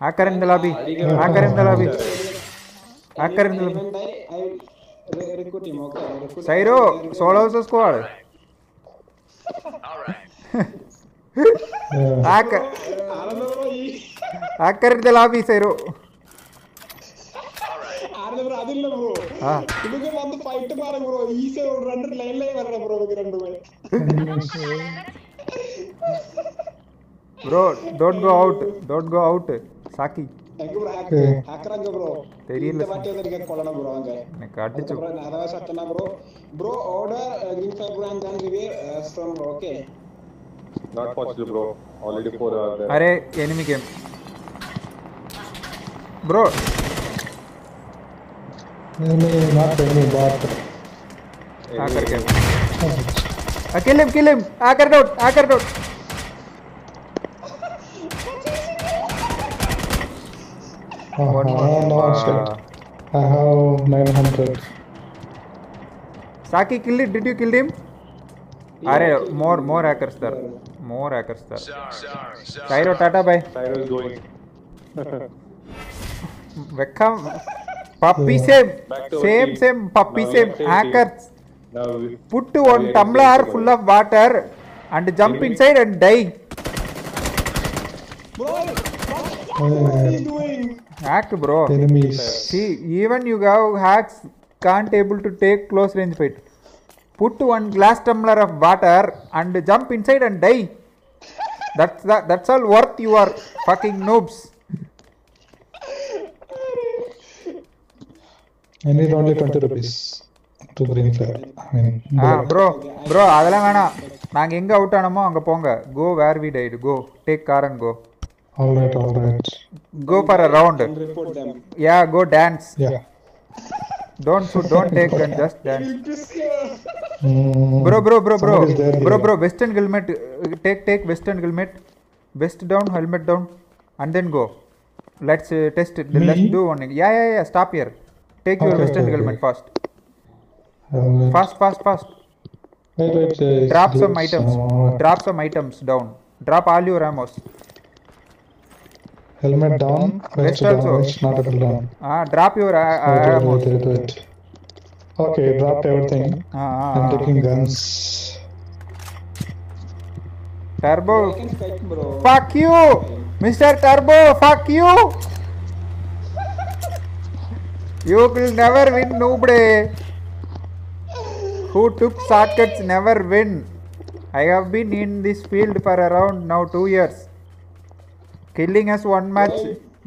Hacker in the lobby. Hacker in the lobby. Hacker in the lobby. I recruit him, okay. Sairo, solo the squad. Alright. Hacker. Hacker in the lobby, Sairo. Bro. Ah. You look at the fight tomorrow, bro. Easy would run the line, bro. Don't go out. Don't go out. Saki. Thank you, bro. Hacker, bro. Bro, order green fiber and away from, okay. Not possible, bro. Already 4 hours. Are enemy game. Bro. No, not any bot. Hacker game. Kill him, kill him. Hacker out, hacker out. I have 900. Saki killed it. Did you kill him? Yeah. Are more hackers there. More hackers there. Sairo, tata bye. Sairo is going. Welcome. Puppy same, same puppy now same, hackers. Put one tumbler full of water and jump inside and die. Bro, what are you doing? Hack, bro. Enemies. See, even you have hacks can't able to take close range fight. Put one glass tumbler of water and jump inside and die. That's all worth you are fucking noobs. I need only 20 rupees to green flag. I mean, bro, go where we died. Go, take car and go. Alright, alright. Go for a round. Yeah, go dance. Yeah. Don't take gun, just dance. Bro, western helmet. Take western helmet. West down, helmet down, and then go. Let's test it. Let's do one. Yeah. Stop here. Take your western helmet fast. Fast. Wait. Drop some items. Drop some items down. Drop all your ramos. Helmet down. West also. It's not down. Drop your ramos. Wait. Okay, dropped everything. I'm taking guns. Turbo. Fuck you! Mr. Turbo, fuck you! You will never win, nobody. Who took shortcuts never win. I have been in this field for around now 2 years. Killing us one match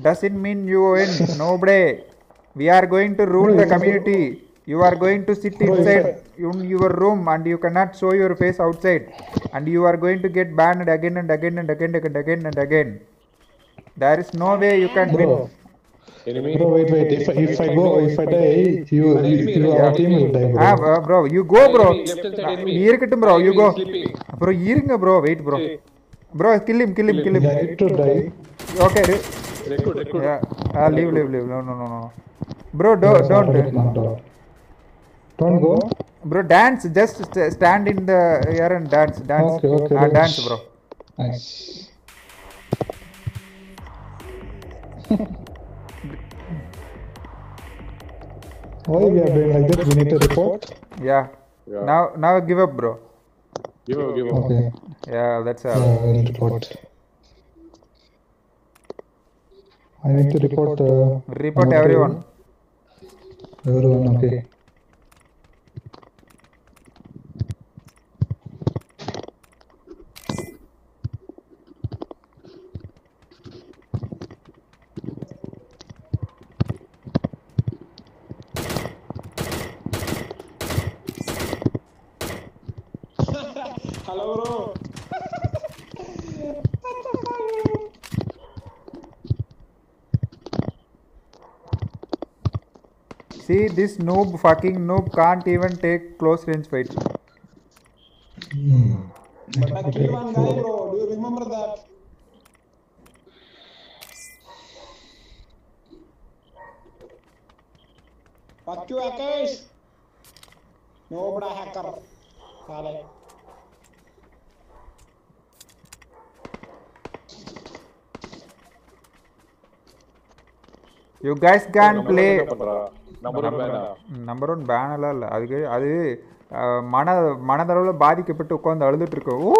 doesn't mean you win, nobody. We are going to rule the community. You are going to sit inside in your room and you cannot show your face outside. And you are going to get banned again and again. There is no way you can win. Bro, wait. If I die, your team will die, bro. Bro, you go, bro. You go. Bro, wait, bro. Bro, kill him. I need to die. Okay. Record. Yeah. Leave. No. Bro, don't go. Bro, dance. Just stand in the air and dance. Okay. Dance, bro. Nice. Why we are doing like that? We need to report. Yeah. Now give up, bro. Give up. Okay. Yeah, that's all. I need to report. I need to report. Report everyone. Okay. Hello, bro. See, this noob, fucking noob, can't even take close range fight. But I killed one guy, bro. Do you remember that? Fuck you, hackers. Nobody hacker. Sorry. You guys can play number one banner. That's மனதளவுல பாதிக்கப்பட்டு உட்கார்ந்து அழுதுட்டு இருக்கு. ஓ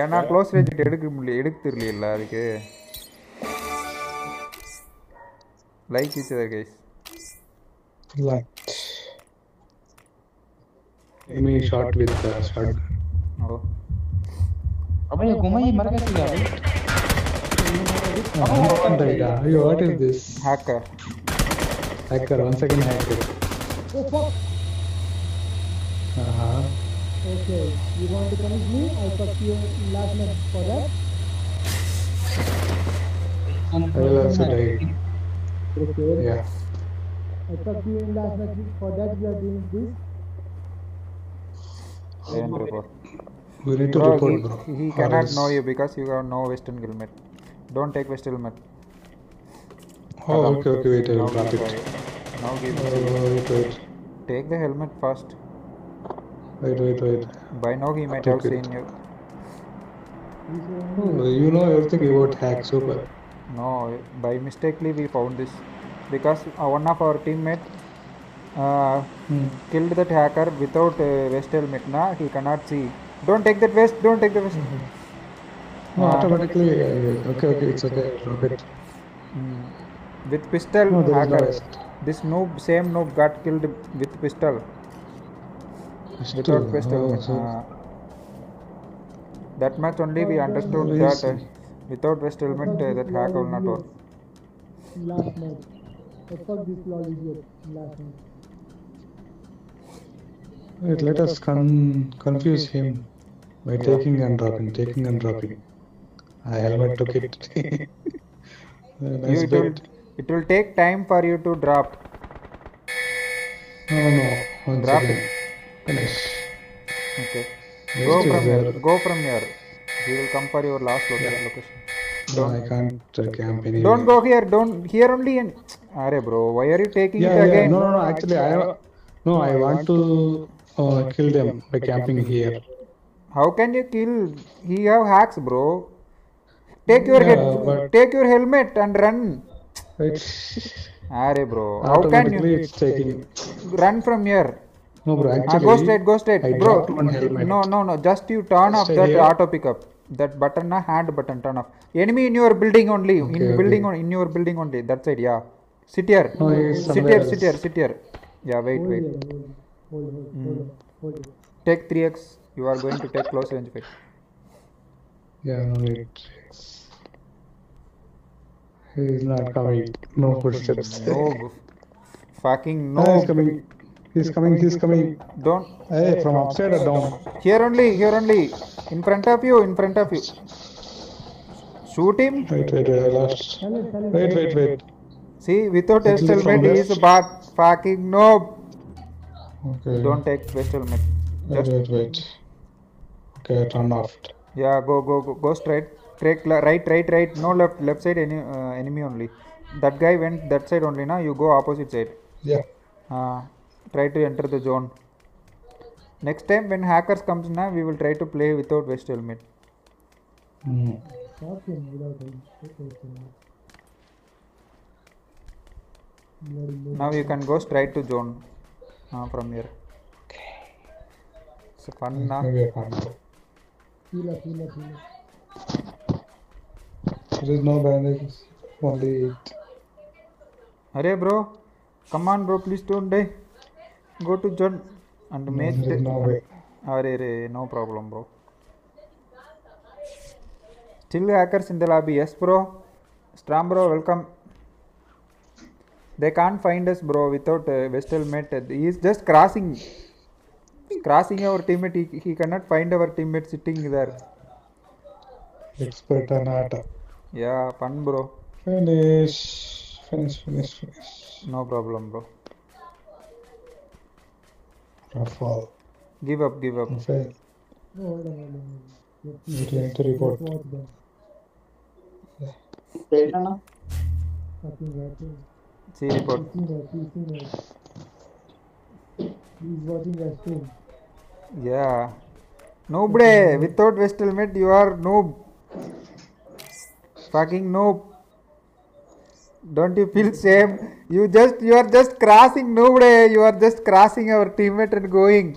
ஏன்னா close range எடுக்க முடியல இல்ல அதுக்கு. லைக் இச்சதா गाइस. லைக். எமி ஷாட் வித் ஷாட். ஓ. அபே குமைய மறக்கறீங்க. ஐயோ what is this? Hacker. Hacker one second hacker. Oh fuck. Okay, you want to punish me? I'll fuck you last night for that. I will also die. Okay. Yeah. I fuck you last night for that. You are doing this. Then report. We need to report, bro. He cannot know you because you have no Western helmet. Don't take Western helmet. Oh, okay, wait, I will drop it. Now give me. Wait. Take the helmet first. Wait. By now he might have seen you. You know everything about hacks, super. No, by mistakenly we found this. Because one of our teammates killed that hacker without vest helmet. Nah, he cannot see. Don't take that vest, don't take the vest. No, automatically, okay, it's okay, drop it. With pistol, no, hacker. This noob, same noob got killed with pistol. Without pistol, that much only we understood that without vest helmet that hack will not work. Last night, I thought this law is here. Last night. Wait, let us confuse him by taking and dropping. I helmet took it. It will take time for you to drop. No. Drop it. Finish. Okay. Go from here. We will come for your last location. No, I can't camp anywhere. Don't go here. Here only. Arey bro, why are you taking it again? No. Actually, I want to kill them by camping here. How can you kill? He have hacks, bro. Take your helmet and run. Arey bro, how can you? It's taking. Run from here. No bro, actually, go straight. Bro, no, just you turn off that auto pickup. That button, hand button, turn off. Enemy in your building only, in your building only, that side, yeah. Sit here, no, sit here. Yeah, wait. Take 3x, you are going to take close range fight. Yeah, no, wait. He is not coming, no footsteps. No, fucking no. He is coming. He's coming. Don't. Hey, from upside or down? Here only. In front of you. Shoot him. Wait, I lost. Wait. See, without vest helmet, he is fucking noob. Okay. Don't take vest helmet. Wait. Okay, turn off. Yeah, go straight. Right. No left side, enemy only. That guy went that side only, na? You go opposite side. Yeah. Try to enter the zone. Next time when hackers comes now, we will try to play without vest helmet. Now you can go straight to zone from here. It's fun now. There is no bandages, only it. Arey bro, come on bro, please don't die. Go to John and make it. No problem, bro. Still hackers in the lobby. Yes, bro. Stram, bro, welcome. They can't find us, bro, without vest helmet. He is just crossing. Crossing our teammate. He cannot find our teammate sitting there. Expert on Ata. Yeah, fun, bro. Finish. No problem, bro. Fall. Give up. Fail. You have to report. Fail. See report. He's watching us too. Yeah. Noob, without vest helmet, you are noob. Fucking noob. Don't you feel shame? You are just crossing nobody. You are just crossing our teammate and going.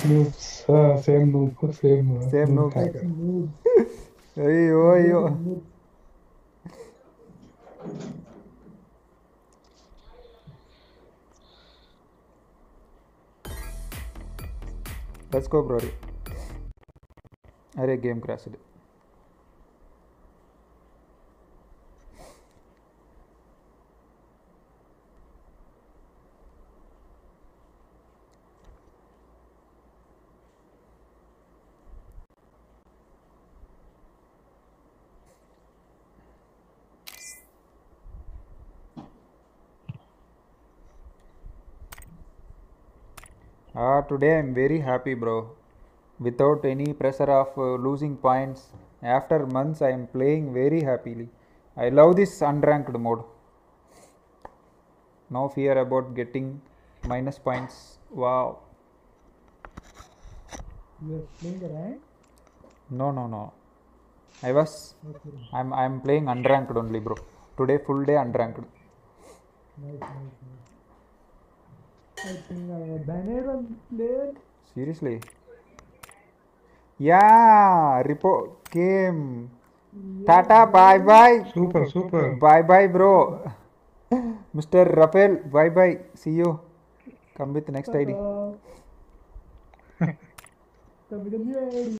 Same noob, same noob. Ayyo. Let's go, Brody. Arey game crashed. Today I'm very happy, bro. Without any pressure of losing points. After months I am playing very happily. I love this unranked mode. No fear about getting minus points. Wow. You are playing the rank? No. I'm playing unranked only, bro. Today full day unranked. Nice. I think I banned one player. Seriously? Yeah, report game. Yeah. Tata, bye bye. Super. Bye bye, bro. Mr. Raphael, bye bye. See you. Come with next ID. Come with the new ID.